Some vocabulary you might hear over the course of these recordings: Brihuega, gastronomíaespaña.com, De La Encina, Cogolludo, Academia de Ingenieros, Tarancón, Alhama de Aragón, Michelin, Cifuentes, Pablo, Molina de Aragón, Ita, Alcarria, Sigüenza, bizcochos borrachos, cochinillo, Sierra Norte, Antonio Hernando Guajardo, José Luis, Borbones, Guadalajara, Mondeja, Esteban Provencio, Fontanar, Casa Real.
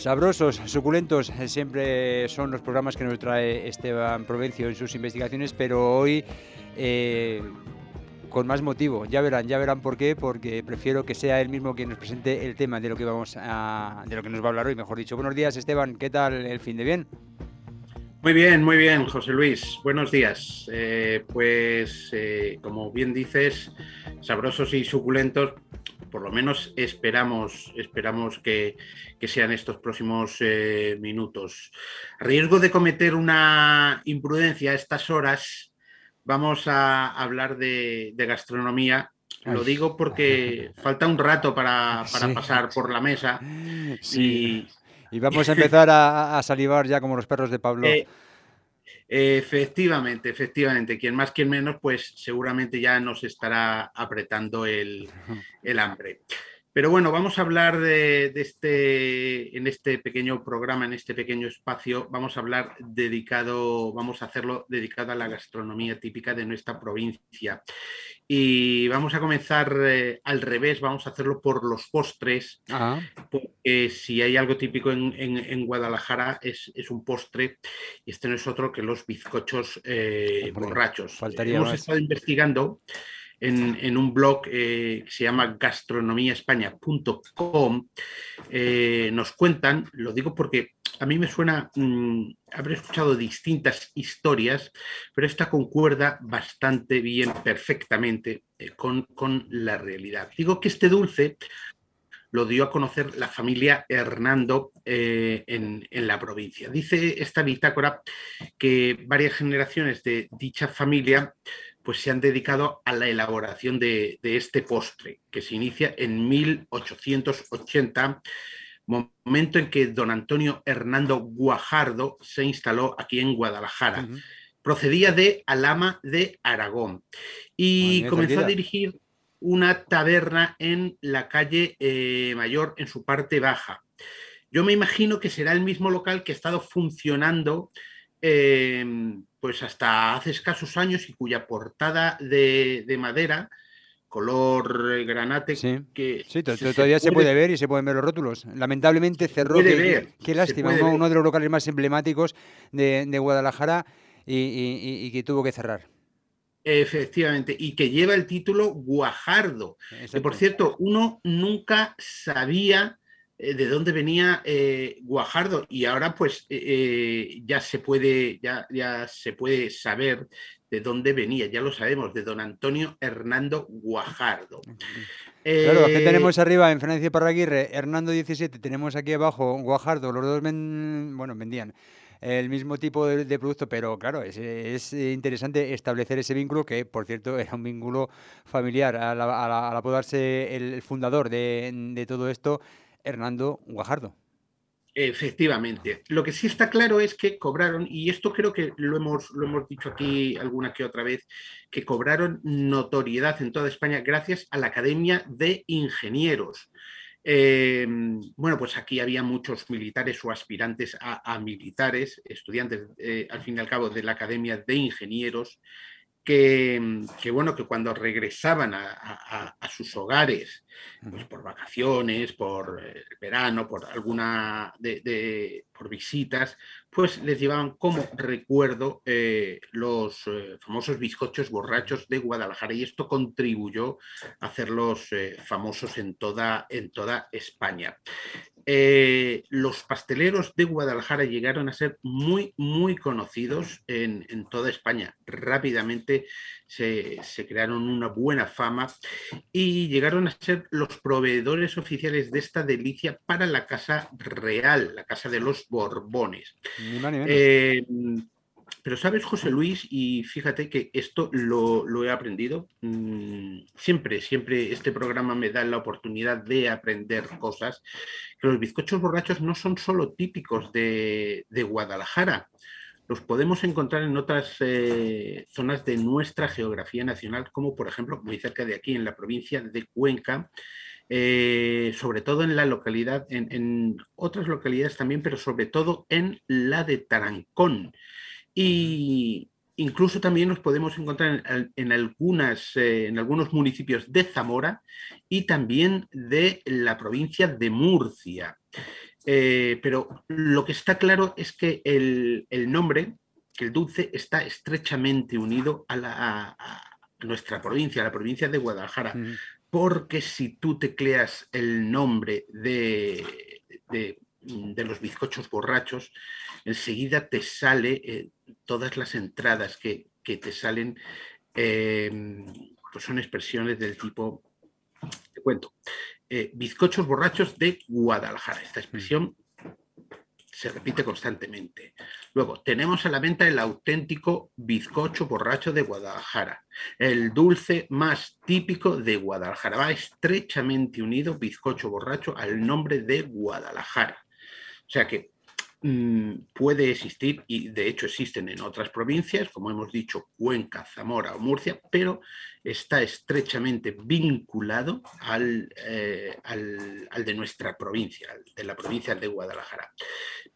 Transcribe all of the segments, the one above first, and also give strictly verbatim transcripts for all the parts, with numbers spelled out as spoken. Sabrosos, suculentos, siempre son los programas que nos trae Esteban Provencio en sus investigaciones, pero hoy eh, con más motivo. Ya verán, ya verán por qué, porque prefiero que sea él mismo quien nos presente el tema de lo que vamos a, de lo que nos va a hablar hoy, mejor dicho. Buenos días, Esteban, ¿qué tal el fin de bien? Muy bien, muy bien, José Luis. Buenos días. Eh, pues, eh, como bien dices, sabrosos y suculentos, por lo menos esperamos, esperamos que, que sean estos próximos eh, minutos. A riesgo de cometer una imprudencia a estas horas, vamos a hablar de, de gastronomía. Lo digo porque falta un rato para, para sí, pasar por la mesa. Sí. Y, Y vamos a empezar a, a salivar ya como los perros de Pablo. Eh, efectivamente, efectivamente. Quien más, quien menos, pues seguramente ya nos estará apretando el, el hambre. Pero bueno, vamos a hablar de, de este, en este pequeño programa, en este pequeño espacio, vamos a hablar dedicado, vamos a hacerlo dedicado a la gastronomía típica de nuestra provincia. Y vamos a comenzar eh, al revés, vamos a hacerlo por los postres. Ajá. Porque si hay algo típico en, en, en Guadalajara es, es un postre, y este no es otro que los bizcochos eh, Hombre, borrachos. Faltaría Hemos más. estado investigando En, en un blog eh, que se llama gastronomía españa punto com, eh, nos cuentan, lo digo porque a mí me suena, mmm, habré escuchado distintas historias, pero esta concuerda bastante bien, perfectamente, eh, con, con la realidad. Digo que este dulce lo dio a conocer la familia Hernando eh, en, en la provincia. Dice esta bitácora que varias generaciones de dicha familia pues se han dedicado a la elaboración de, de este postre, que se inicia en mil ochocientos ochenta, momento en que don Antonio Hernando Guajardo se instaló aquí en Guadalajara. Uh-huh. Procedía de Alhama de Aragón y Madre comenzó a dirigir una taberna en la calle eh, Mayor, en su parte baja. Yo me imagino que será el mismo local que ha estado funcionando Eh, pues hasta hace escasos años y cuya portada de, de madera, color granate... Sí, que sí se, todavía se puede, se puede ver y se pueden ver los rótulos. Lamentablemente cerró, que, ver, qué lástima, uno, uno de los locales más emblemáticos de, de Guadalajara y, y, y que tuvo que cerrar. Efectivamente, y que lleva el título Guajardo. Que, por cierto, uno nunca sabía de dónde venía eh, Guajardo, y ahora pues eh, ya se puede ya, ya se puede saber de dónde venía, ya lo sabemos, de don Antonio Hernando Guajardo. Claro, eh, ¿qué tenemos arriba en Francisco Parraguirre? Hernando diecisiete, tenemos aquí abajo Guajardo, los dos ven, bueno, vendían el mismo tipo de, de producto, pero claro, es, es interesante establecer ese vínculo, que por cierto era un vínculo familiar, al, al, al apodarse el fundador de, de todo esto, Hernando Guajardo. Efectivamente. Lo que sí está claro es que cobraron, y esto creo que lo hemos, lo hemos dicho aquí alguna que otra vez, que cobraron notoriedad en toda España gracias a la Academia de Ingenieros. Eh, bueno, pues aquí había muchos militares o aspirantes a, a militares, estudiantes, eh, al fin y al cabo, de la Academia de Ingenieros, Que, que bueno, que cuando regresaban a, a, a sus hogares, pues por vacaciones, por el verano, por alguna de, de por visitas, pues les llevaban como recuerdo eh, los eh, famosos bizcochos borrachos de Guadalajara, y esto contribuyó a hacerlos eh, famosos en toda, en toda España. Eh, los pasteleros de Guadalajara llegaron a ser muy, muy conocidos en, en toda España. Rápidamente se, se crearon una buena fama y llegaron a ser los proveedores oficiales de esta delicia para la Casa Real, la Casa de los Borbones. Ni más ni menos. Eh, Pero sabes, José Luis, y fíjate que esto lo, lo he aprendido, siempre, siempre este programa me da la oportunidad de aprender cosas, que los bizcochos borrachos no son solo típicos de, de Guadalajara, los podemos encontrar en otras eh, zonas de nuestra geografía nacional, como por ejemplo, muy cerca de aquí, en la provincia de Cuenca, Eh, sobre todo en la localidad, en, en otras localidades también, pero sobre todo en la de Tarancón. Y incluso también nos podemos encontrar en, en, algunas, eh, en algunos municipios de Zamora y también de la provincia de Murcia. Eh, pero lo que está claro es que el, el nombre, que el dulce, está estrechamente unido a, la, a, a nuestra provincia, a la provincia de Guadalajara, mm. porque si tú tecleas el nombre de, de, de los bizcochos borrachos, enseguida te sale eh, todas las entradas que, que te salen, eh, pues son expresiones del tipo, te cuento, eh, bizcochos borrachos de Guadalajara. Esta expresión se repite constantemente. Luego, tenemos a la venta el auténtico bizcocho borracho de Guadalajara, el dulce más típico de Guadalajara. Va estrechamente unido bizcocho borracho al nombre de Guadalajara. O sea que mmm, puede existir, y de hecho existen en otras provincias, como hemos dicho, Cuenca, Zamora o Murcia, pero está estrechamente vinculado al, eh, al, al de nuestra provincia, al de la provincia de Guadalajara.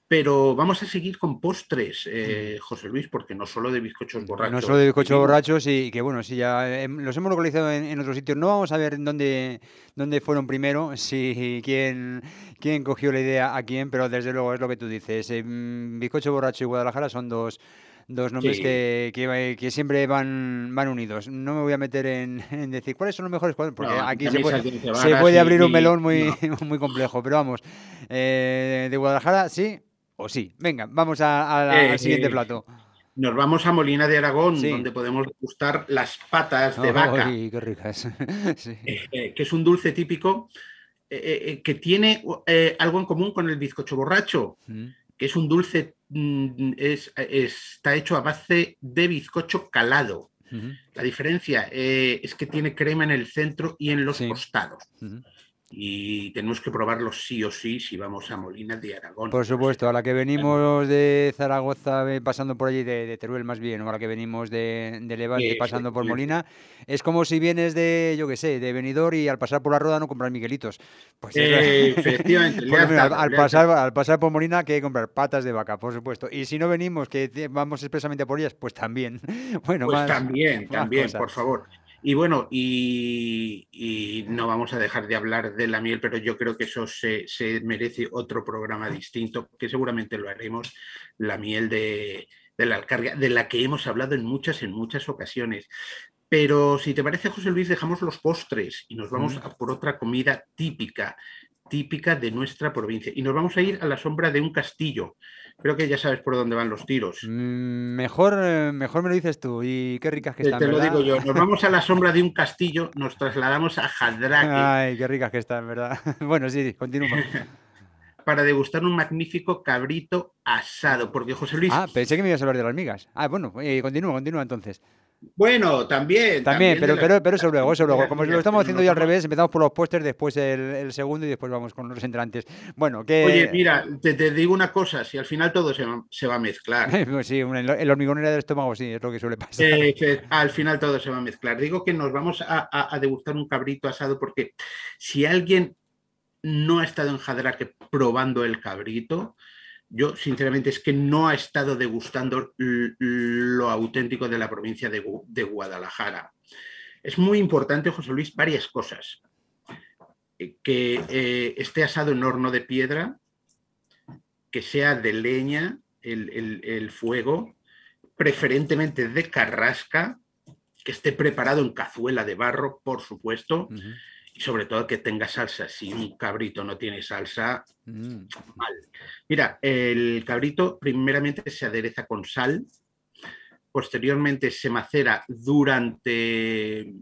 Pero vamos a seguir con postres, eh, José Luis, porque no solo de bizcochos borrachos. No solo de bizcochos borrachos, y que bueno, si ya los hemos localizado en, en otros sitios. No vamos a ver dónde, dónde fueron primero, si quién, quién cogió la idea a quién, pero desde luego es lo que tú dices. Eh, bizcocho borracho y Guadalajara son dos... Dos nombres sí. que, que, que siempre van, van unidos. No me voy a meter en, en decir cuáles son los mejores, porque no, aquí se puede, se puede abrir y, un melón muy, no. muy complejo. Pero vamos, eh, de Guadalajara sí o sí. Venga, vamos a, a la, eh, al siguiente eh, plato. Nos vamos a Molina de Aragón, sí. donde podemos degustar las patas de oh, vaca. Uy, qué ricas. sí. eh, eh, que es un dulce típico eh, eh, que tiene eh, algo en común con el bizcocho borracho. Mm. que es un dulce, es, está hecho a base de bizcocho calado. Uh-huh. La diferencia eh, es que tiene crema en el centro y en los sí. costados. Uh-huh. Y tenemos que probarlos sí o sí si vamos a Molina de Aragón. Por supuesto, a la que venimos de Zaragoza pasando por allí, de, de Teruel más bien, o a la que venimos de, de Levante sí, pasando sí, por sí. Molina, es como si vienes de, yo qué sé, de Benidorm y al pasar por la Roda no compras miguelitos. Pues, eh, es... Efectivamente. Pues, mira, al, al, pasar, al pasar por Molina que hay que comprar patas de vaca, por supuesto. Y si no venimos, que vamos expresamente por ellas, pues también. Bueno, pues más, también, más también, cosas. Por favor. Y bueno, y, y no vamos a dejar de hablar de la miel, pero yo creo que eso se, se merece otro programa distinto, que seguramente lo haremos, la miel de, de la Alcarria, de la que hemos hablado en muchas, en muchas ocasiones. Pero si te parece, José Luis, dejamos los postres y nos vamos a por otra comida típica, típica de nuestra provincia. Y nos vamos a ir a la sombra de un castillo. Creo que ya sabes por dónde van los tiros. Mejor, mejor me lo dices tú. Y qué ricas que están, Te, te lo digo yo. Nos vamos a la sombra de un castillo, nos trasladamos a Jadraque. Ay, qué ricas que están, ¿verdad? Bueno, sí, continúa. Para degustar un magnífico cabrito asado. Porque, José Luis... Ah, pensé que me ibas a hablar de las migas. Ah, bueno, eh, continúa, continúa entonces. Bueno, también. También, también pero, la... pero, pero eso luego, eso luego. Como lo estamos haciendo ya al revés, empezamos por los pósters, después el, el segundo y después vamos con los entrantes. Bueno, que... Oye, mira, te, te digo una cosa, si al final todo se, se va a mezclar. Sí, el hormigonero del estómago, sí, es lo que suele pasar. Eh, al final todo se va a mezclar. Digo que nos vamos a, a, a degustar un cabrito asado porque si alguien no ha estado en Jadraque probando el cabrito... Yo, sinceramente, es que no ha estado degustando lo auténtico de la provincia de, Gu de Guadalajara. Es muy importante, José Luis, varias cosas. Que eh, esté asado en horno de piedra, que sea de leña el, el, el fuego, preferentemente de carrasca, que esté preparado en cazuela de barro, por supuesto, uh-huh. y sobre todo que tenga salsa. Si un cabrito no tiene salsa, mm. mal. Mira, el cabrito primeramente se adereza con sal, posteriormente se macera durante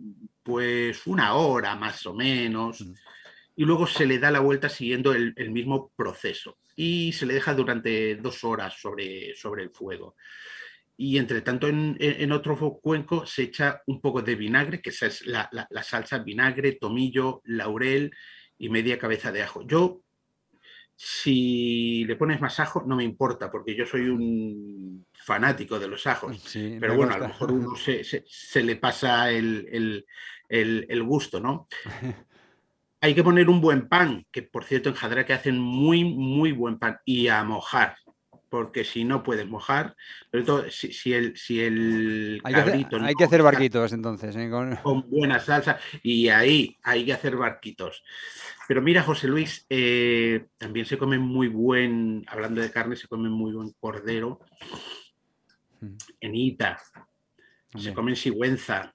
pues una hora más o menos, mm. y luego se le da la vuelta siguiendo el, el mismo proceso y se le deja durante dos horas sobre, sobre el fuego. Y entre tanto en, en otro cuenco se echa un poco de vinagre, que esa es la, la, la salsa, vinagre, tomillo, laurel y media cabeza de ajo. Yo, si le pones más ajo, no me importa, porque yo soy un fanático de los ajos. Sí, pero bueno, gusta. A lo mejor uno se, se, se le pasa el, el, el, el gusto, ¿no? Hay que poner un buen pan, que por cierto en Jadraque hacen muy, muy buen pan, y a mojar. porque si no puedes mojar, sobre todo si, si el, si el hay cabrito... Que hacer, hay no, que hacer barquitos entonces. ¿eh? Con... con buena salsa, y ahí hay que hacer barquitos. Pero mira, José Luis, eh, también se come muy buen, hablando de carne, se come muy buen cordero en Ita, okay. Se come en Sigüenza,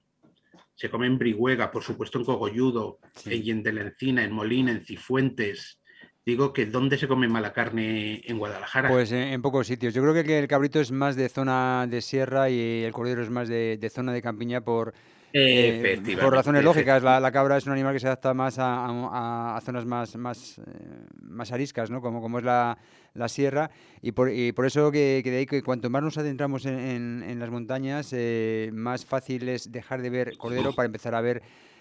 se come en Brihuega, por supuesto en Cogolludo, sí. En De La Encina, en Molina, en Cifuentes... Digo que ¿dónde se come mala carne en Guadalajara? Pues en, en pocos sitios. Yo creo que el cabrito es más de zona de sierra y el cordero es más de, de zona de campiña por, eh, por razones lógicas. La, la cabra es un animal que se adapta más a, a, a zonas más, más, más ariscas, ¿no? Como, como es la, la sierra. Y por, y por eso que, que de ahí que cuanto más nos adentramos en, en, en las montañas, eh, más fácil es dejar de ver cordero para empezar a ver...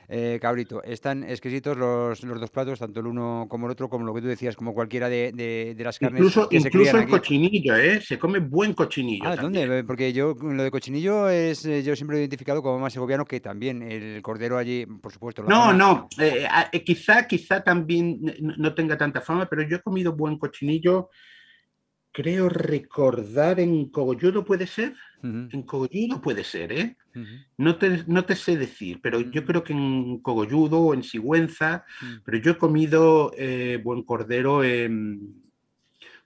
Eh, cabrito. Están exquisitos los, los dos platos, tanto el uno como el otro, como lo que tú decías, como cualquiera de, de, de las carnes. Incluso, que se incluso el aquí. Cochinillo, ¿eh? Se come buen cochinillo. Ah, también. ¿Dónde? Porque yo lo de cochinillo es, yo siempre lo he identificado como más segoviano, que también el cordero allí, por supuesto. No, fama. no, eh, eh, quizá, quizá también no tenga tanta fama, pero yo he comido buen cochinillo, creo recordar en Cogolludo, ¿puede ser? Uh-huh. En Cogolludo puede ser, ¿eh? Uh-huh. No te, no te sé decir, pero yo creo que en Cogolludo o en Sigüenza, uh-huh. Pero yo he comido eh, buen cordero, en,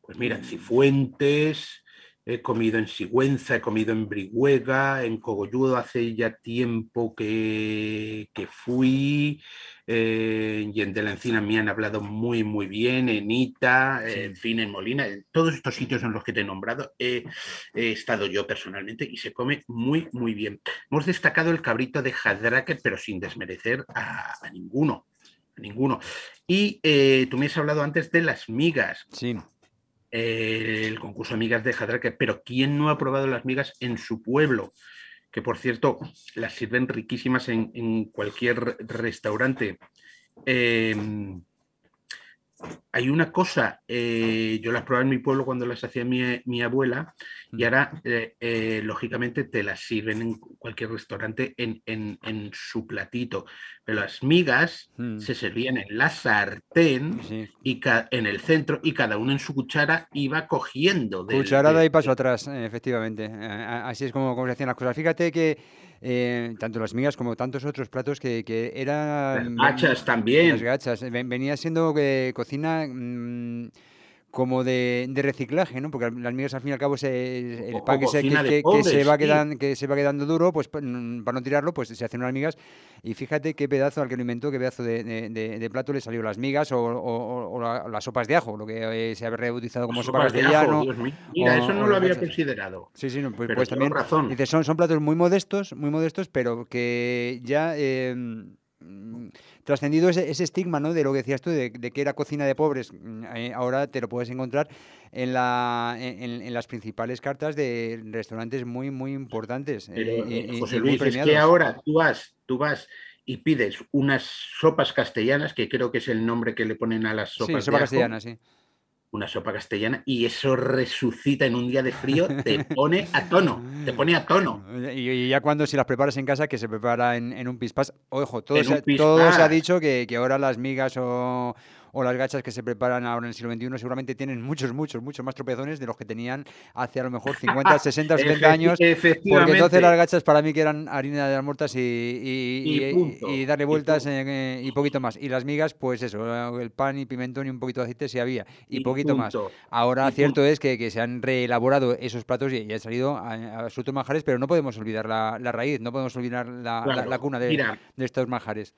pues mira, en Cifuentes, he comido en Sigüenza, he comido en Brihuega, en Cogolludo hace ya tiempo que, que fui, eh, y en De La Encina me han hablado muy, muy bien, en Ita, sí. En fin, en Molina, en todos estos sitios en los que te he nombrado he, he estado yo personalmente y se come muy, muy bien. Hemos destacado el cabrito de Jadraque, pero sin desmerecer a, a ninguno, a ninguno. Y eh, tú me has hablado antes de las migas. Sí. El concurso de migas de Jadraque, pero ¿quién no ha probado las migas en su pueblo? Que por cierto, las sirven riquísimas en, en cualquier restaurante. Eh, hay una cosa, eh, yo las probaba en mi pueblo cuando las hacía mi, mi abuela, y ahora, eh, eh, lógicamente, te las sirven en cualquier restaurante en, en, en su platito. Pero las migas mm. se servían en la sartén, sí. Y en el centro, y cada uno en su cuchara iba cogiendo. Del, Cucharada del... y paso atrás, efectivamente. Así es como, como se hacían las cosas. Fíjate que eh, tanto las migas como tantos otros platos que, que eran... Las gachas también. Las gachas. Venía siendo que cocina... Mmm, como de, de reciclaje, ¿no? Porque las migas al fin y al cabo se, el pan que se, que, que, pobres, que, se va quedando, que se va quedando duro, pues para no tirarlo, pues se hacen unas migas. Y fíjate qué pedazo al que lo inventó, qué pedazo de, de, de, de plato le salió las migas o, o, o la, las sopas de ajo, lo que eh, se ha reutilizado como las sopa castellano. Mira, o, eso no lo había cachas. Considerado. Sí, sí, no, pues, pues también. Razón. Dice, son, son platos muy modestos, muy modestos, pero que ya... Eh, trascendido ese, ese estigma, ¿no? De lo que decías tú, de, de que era cocina de pobres, eh, ahora te lo puedes encontrar en, la, en, en las principales cartas de restaurantes muy, muy importantes. Pero, eh, José eh, Luis, es que ahora tú vas, tú vas y pides unas sopas castellanas, que creo que es el nombre que le ponen a las sopas. Sí, sopa castellana, sí. Una sopa castellana, y eso resucita en un día de frío, te pone a tono, te pone a tono. Y, y ya cuando si las preparas en casa, que se prepara en, en un pispás, ojo, todo se, pispás. todo se ha dicho que, que ahora las migas o, o las gachas que se preparan ahora en el siglo veintiuno seguramente tienen muchos, muchos, muchos más tropezones de los que tenían hace a lo mejor cincuenta, sesenta, setenta años, porque entonces las gachas para mí que eran harina de las muertas y, y, y, y, y darle vueltas y, eh, y poquito más. Y las migas, pues eso, el pan y pimentón y un poquito de aceite si había, y, y poquito más. Ahora y cierto punto. es que, que se han reelaborado esos platos y, y han salido a, a sus manjares, pero no podemos olvidar la, la raíz, no podemos olvidar la, claro, la, la cuna de, mira, de estos manjares.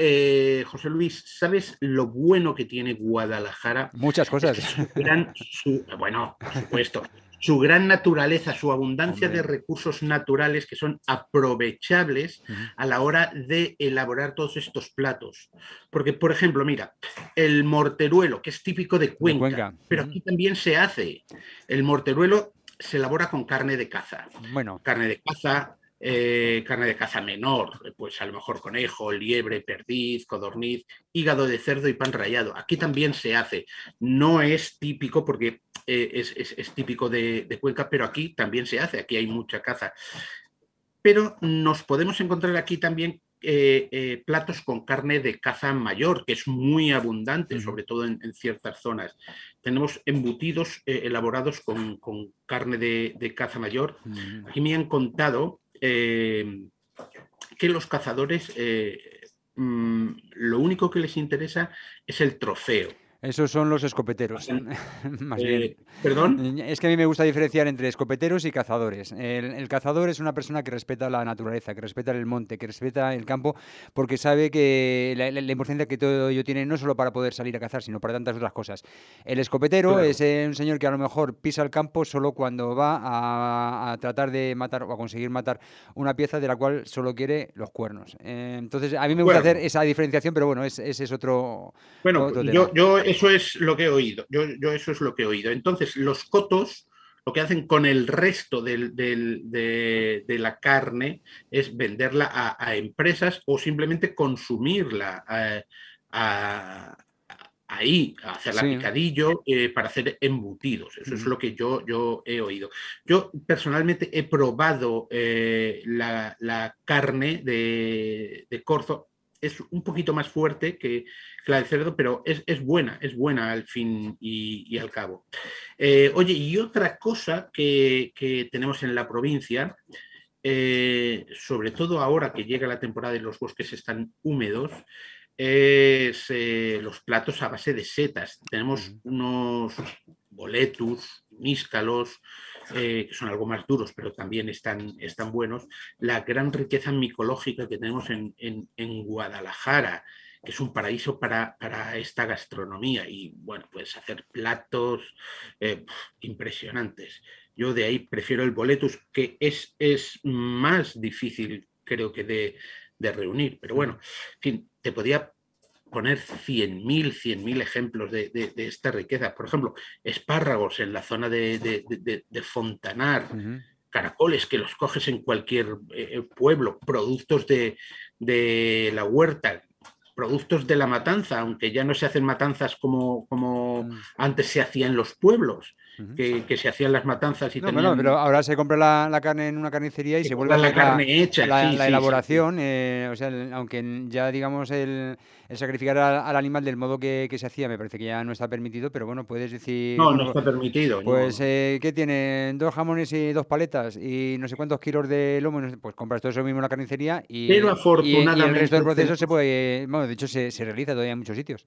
Eh, José Luis, ¿sabes lo bueno que tiene Guadalajara? Muchas cosas. Es que su gran, su, bueno, por supuesto, su gran naturaleza, su abundancia Hombre. de recursos naturales que son aprovechables uh-huh. a la hora de elaborar todos estos platos. Porque, por ejemplo, mira, el morteruelo, que es típico de Cuenca, de Cuenca. pero uh-huh. aquí también se hace. El morteruelo se elabora con carne de caza. Bueno. Carne de caza... Eh, carne de caza menor, pues a lo mejor conejo, liebre, perdiz, codorniz, hígado de cerdo y pan rallado. Aquí también se hace. No es típico porque eh, es, es, es típico de, de Cuenca, pero aquí también se hace. Aquí hay mucha caza. Pero nos podemos encontrar aquí también eh, eh, platos con carne de caza mayor, que es muy abundante, sobre todo en, en ciertas zonas. Tenemos embutidos eh, elaborados con, con carne de, de caza mayor. Aquí me han contado eh, que los cazadores eh, mmm, lo único que les interesa es el trofeo. Esos son los escopeteros. Más eh, bien. ¿Perdón? Es que a mí me gusta diferenciar entre escopeteros y cazadores. El, el cazador es una persona que respeta la naturaleza, que respeta el monte, que respeta el campo, porque sabe que la, la, la importancia que todo ello tiene no solo para poder salir a cazar, sino para tantas otras cosas. El escopetero, claro, es eh, un señor que a lo mejor pisa el campo solo cuando va a, a tratar de matar o a conseguir matar una pieza de la cual solo quiere los cuernos. Eh, entonces, a mí me gusta, bueno, hacer esa diferenciación, pero bueno, ese es otro... Bueno, otro tema. yo... yo... Eso es lo que he oído. Yo, yo eso es lo que he oído. Entonces, los cotos lo que hacen con el resto del, del, de, de la carne es venderla a, a empresas o simplemente consumirla a, a, a, ahí, hacerla sí. picadillo eh, para hacer embutidos. Eso mm. es lo que yo, yo he oído. Yo personalmente he probado eh, la, la carne de, de corzo. Es un poquito más fuerte que la de cerdo, pero es, es buena, es buena al fin y, y al cabo. Eh, oye, y otra cosa que, que tenemos en la provincia, eh, sobre todo ahora que llega la temporada y los bosques están húmedos, es eh, los platos a base de setas. Tenemos unos boletus, níscalos, eh, que son algo más duros, pero también están, están buenos. La gran riqueza micológica que tenemos en, en, en Guadalajara, que es un paraíso para, para esta gastronomía. Y bueno, puedes hacer platos eh, impresionantes. Yo de ahí prefiero el boletus, que es, es más difícil, creo que, de, de reunir. Pero bueno, en fin, te podía poner cien mil ejemplos de, de, de esta riqueza. Por ejemplo, espárragos en la zona de, de, de, de Fontanar, uh-huh. caracoles que los coges en cualquier eh, pueblo, productos de, de la huerta, productos de la matanza, aunque ya no se hacen matanzas como, como uh-huh. antes se hacían los pueblos. Que, que se hacían las matanzas y no, tenían... no, pero ahora se compra la, la carne en una carnicería y se, se vuelve a la, la carne hecha, la, sí, la sí, elaboración, sí. Eh, o sea, el, aunque ya digamos el, el sacrificar al, al animal del modo que, que se hacía, me parece que ya no está permitido, pero bueno, puedes decir... No, no está permitido. Pues, no. Eh, ¿qué tienen? Dos jamones y dos paletas y no sé cuántos kilos de lomo, pues compras todo eso mismo en la carnicería y, pero afortunadamente, y, y el resto del proceso se puede... Bueno, de hecho se, se realiza todavía en muchos sitios.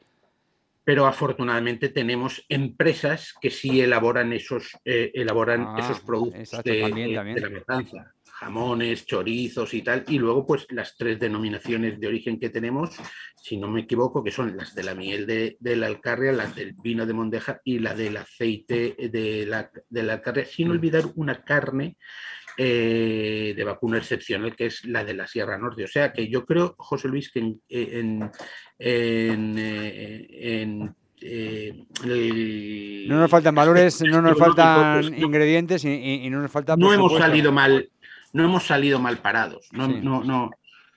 Pero afortunadamente tenemos empresas que sí elaboran esos, eh, elaboran ah, esos productos exacto, de, también, también. de la matanza, jamones, chorizos y tal. Y luego pues las tres denominaciones de origen que tenemos, si no me equivoco, que son las de la miel de, de la Alcarria, las del vino de Mondeja y la del aceite de la, de la Alcarria, sin olvidar una carne eh, de vacuno excepcional que es la de la Sierra Norte. O sea que yo creo, José Luis, que en... en En, eh, en eh, el... no nos faltan valores, no nos faltan ingredientes y, y, y no nos falta. No hemos salido mal, no hemos salido mal parados. No, sí. no, no,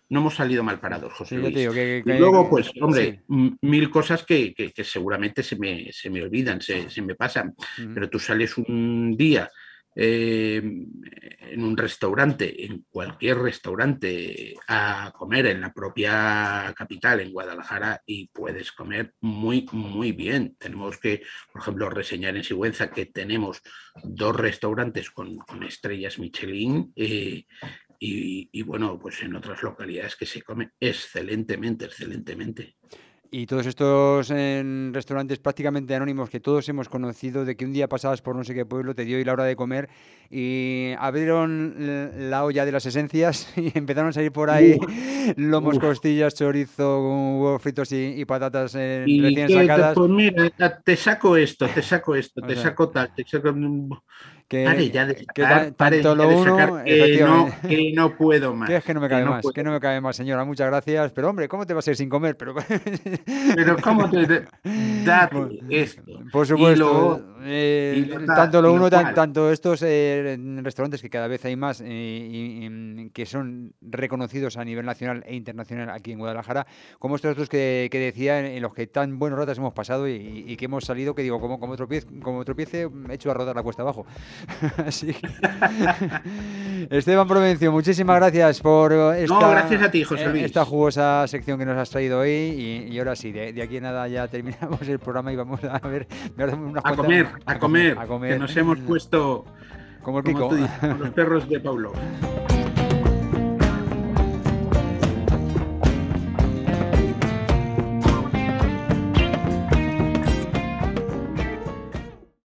no hemos salido mal parados, José Luis. Sí, digo, que, que, y luego, pues, hombre, sí. mil cosas que, que, que seguramente se me, se me olvidan, se, se me pasan. Uh-huh. Pero tú sales un día eh, en un restaurante, en cualquier restaurante, a comer en la propia capital, en Guadalajara, y puedes comer muy, muy bien. Tenemos que, por ejemplo, reseñar en Sigüenza que tenemos dos restaurantes con, con estrellas Michelin eh, y, y, bueno, pues en otras localidades que se come excelentemente, excelentemente. Y todos estos eh, restaurantes prácticamente anónimos que todos hemos conocido, de que un día pasabas por no sé qué pueblo, te dio hoy la hora de comer y abrieron la olla de las esencias y empezaron a salir por ahí uh, lomos, uh, costillas, chorizo, huevos fritos y, y patatas eh, y recién que, sacadas. Pues mira, te saco esto, te saco esto, o te sea, saco tal, te saco... Que, pare ya de sacar, que ta, pare tanto lo uno, de sacar, que, no, que no puedo más. Que es que no me cabe que no más, puedo. que no me cabe más, señora, muchas gracias. Pero hombre, ¿cómo te vas a ir sin comer? Pero, pero ¿cómo te...? Date esto. Por supuesto, lo, Eh, total, tanto lo uno, tan, tanto estos eh, restaurantes que cada vez hay más eh, y, y, que son reconocidos a nivel nacional e internacional aquí en Guadalajara, como estos otros que, que decía, en los que tan buenos ratas hemos pasado y, y que hemos salido, que digo, como, como, tropiece, como tropiece, he hecho a rodar la cuesta abajo. Así que... Esteban Provencio, muchísimas gracias por esta, no, gracias a ti, José Luis, esta jugosa sección que nos has traído hoy y, y ahora sí, de, de aquí a nada ya terminamos el programa y vamos a ver unas a, comer, a, a comer, comer, a comer, que nos hemos puesto como el pico, como tú dices, los perros de Pablo.